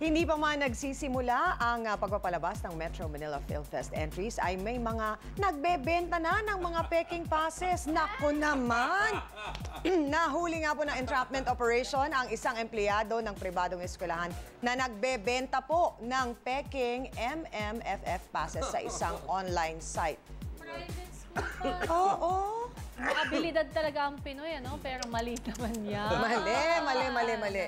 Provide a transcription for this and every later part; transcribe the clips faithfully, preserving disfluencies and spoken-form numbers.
Hindi pa man nagsisimula ang pagpapalabas ng Metro Manila Film Fest entries ay may mga nagbebenta na ng mga peking passes. Naku naman! Nahuli nga po ng entrapment operation ang isang empleyado ng pribadong eskwelahan na nagbebenta po ng peking M M F F passes sa isang online site. Private school. Oo, oo. Abilidad talaga ang Pinoy, ano? Pero mali naman yan. Mali, mali, mali, mali.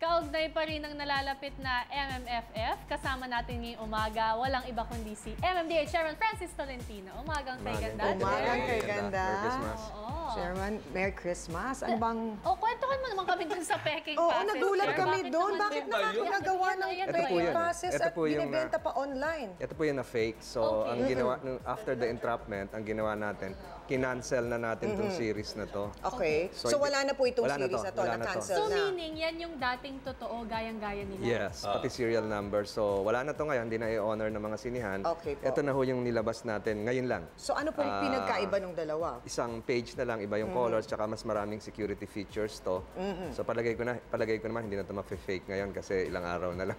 Kaugnay pa rin ang nalalapit na M M F F. Kasama natin ngayong umaga, walang iba kundi si M M D A Chairman Francis Tolentino. Umagang Kay Ganda. Umagang Kay Ganda. Merry Christmas. Oo. Chairman, Merry Christmas. Ano bang... O, kwentuhan mo naman kami dun sa peking passes. Oo, nagulat kami doon. Bakit naman ginagawa ng peking passes at binibenta pa online? Ito po yun na fake. So, ang ginawa, after the entrapment, ang ginawa natin, kinancel na natin itong series na to. Okay. So, wala na po itong series na to. Na-cancel na. So, meaning, yan yung dating totoo, gayang-gaya nila. Yes, uh, pati serial number. So, wala na to ngayon. Hindi na i-honor ng mga sinihan. Okay po. Ito na ho yung nilabas natin ngayon lang. So, ano po yung uh, pinagkaiba ng dalawa? Isang page na lang, iba yung mm -hmm. colors, tsaka mas maraming security features to. Mm -hmm. So, palagay ko na, palagay ko naman, hindi na ito ma-fake ngayon kasi ilang araw na lang.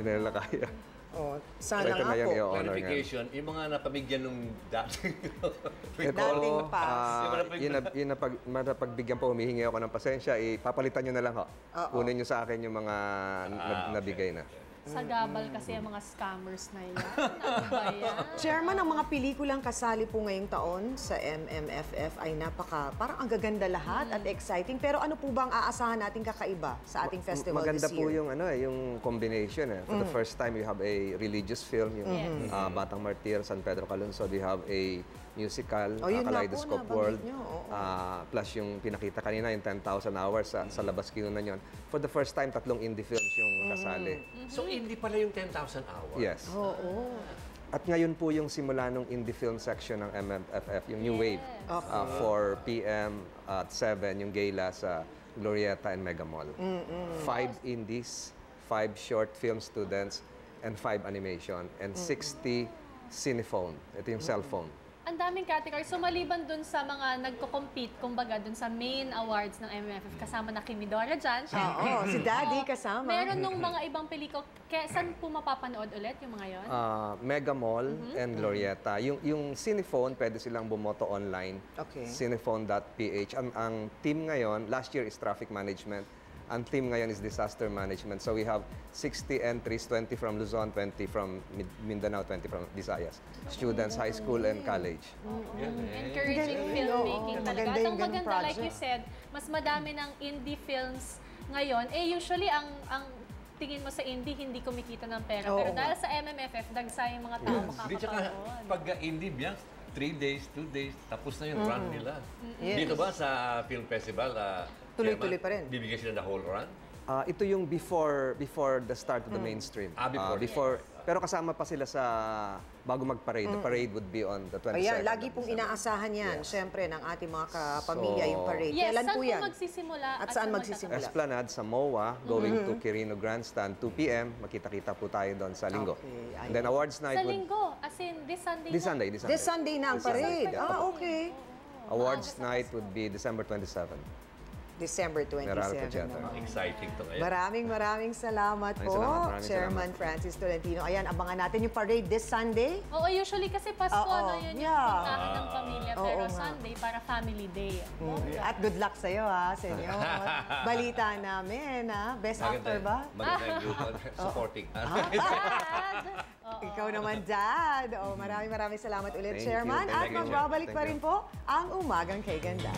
Hindi na lang kaya. Oh, sana nga po. Clarification, yung mga napabigyan ng dating dating pass. Yung napagbigyan po, humihingi ako ng pasensya, ipapalitan nyo na lang ho. Kunin nyo sa akin yung mga nabigay na. Sa gabal kasi ang mga scammers na yan. Chairman, ang mga pelikulang kasali po ngayong taon sa M M F F ay napaka, parang ang gaganda lahat at exciting. Pero ano po ba ang aasahan nating kakaiba sa ating festival this year? Maganda po yung, ano, yung combination. Eh. For the first time, you have a religious film, yung uh, Batang Martyr, San Pedro Calunso. You have a musical, oh, uh, Kaleidoscope World. Nyo, oh, oh. Uh, plus yung pinakita kanina, yung ten thousand hours sa, sa labas kinunan yun. For the first time, tatlong indie films yung kasali. Mm-hmm. So, hindi pala yung ten thousand hours. Yes. Oo. Oh, oh. At ngayon po yung simula ng indie film section ng M M F F, yung New yes. Wave. Okay. Uh, four p m at seven, yung gala sa Glorietta and Megamall. Mm-hmm. Five indies, five short film students, and five animation, and mm-hmm. sixty cinephone. Ito yung mm-hmm. cellphone. Ang daming category. So, maliban dun sa mga nagko-compete, kumbaga dun sa main awards ng M M F F, kasama na Kimi Dora dyan. Oo, si Daddy kasama. Meron nung mga ibang peliko. Kaya, saan po mapapanood ulit yung mga yun? Uh, Megamall mm-hmm. and Glorietta. Yung, yung Cinephone, pwede silang bumoto online. Okay. cinephone dot p h. Ang, ang team ngayon, last year is traffic management. Ang team ngayon is disaster management. So, we have sixty entries, twenty from Luzon, twenty from Mindanao, twenty from Visayas. Students, high school, and college. Encouraging filmmaking talaga. At ang maganda, like you said, mas madami ng indie films ngayon. Eh, usually, ang tingin mo sa indie, hindi kumikita ng pera. Pero dahil sa M M F F, dagsay yung mga tao makakapanood. Pagka-indie, biyan, three days, two days, tapos na yung run nila. Dito ba sa film festival, tuloy-tuloy pa rin. Bibigyan sila the whole run? Uh, ito yung before before the start of the mm. mainstream. Ah, before. Uh, before yes. Pero kasama pa sila sa bago mag-parade. Mm. The parade would be on the twenty-second. Ayan, lagi pong inaasahan yan, yes. Siyempre, ng ating mga kapamilya so, yung parade. Yes, kailan po yan? Magsisimula? At, at saan magsisimula? Esplanad, Samoa, going mm-hmm. to Quirino Grandstand, two p m Makita-kita po tayo doon sa linggo. Okay, and then awards night. Sa would... linggo? As in, this Sunday this na? Sunday, this Sunday. This Sunday na ang parade. Sunday. Ah, okay. Oh, oh. Awards ah, night would be December twenty-seventh. December twenty-seventh. Exciting to kayo. Maraming maraming salamat po, Chairman Francis Tolentino. Ayan, abangan natin yung parade this Sunday. Oo, usually kasi Pasko, ano yun yung pagkain ng pamilya. Pero Sunday, para family day. At good luck sa'yo, ha, senyor. Balita namin, ha. Best actor ba? Maganda yung supporting. Ikaw naman, Dad. Maraming maraming salamat ulit, Chairman. At magbabalik pa rin po ang Umagang Kay Ganda.